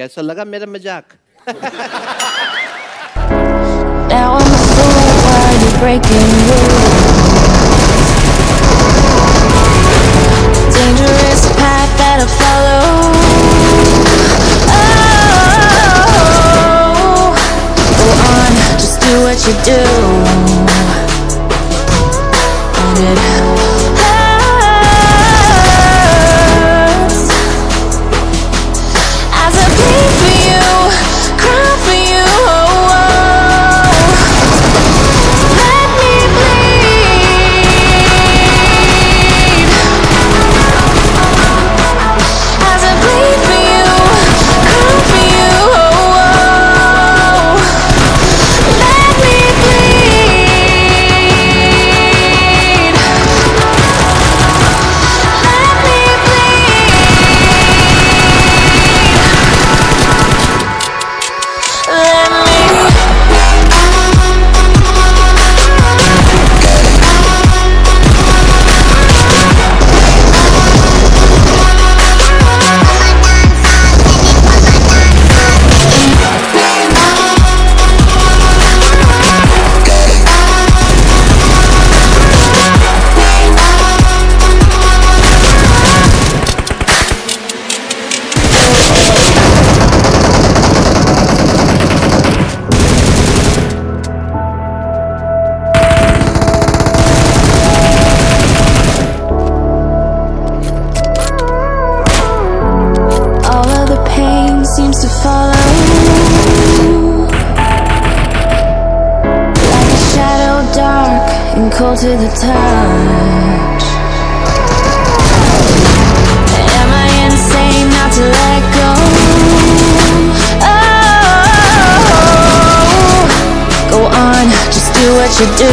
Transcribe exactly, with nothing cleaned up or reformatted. कैसा लगा मेरा मजाक? You do and it hurts as I bleed for you, cry for you. Oh, oh. Let me bleed as I bleed for you, cry for you. Oh, oh. Let cold to the touch. Am I insane not to let go? Oh, go on, just do what you do.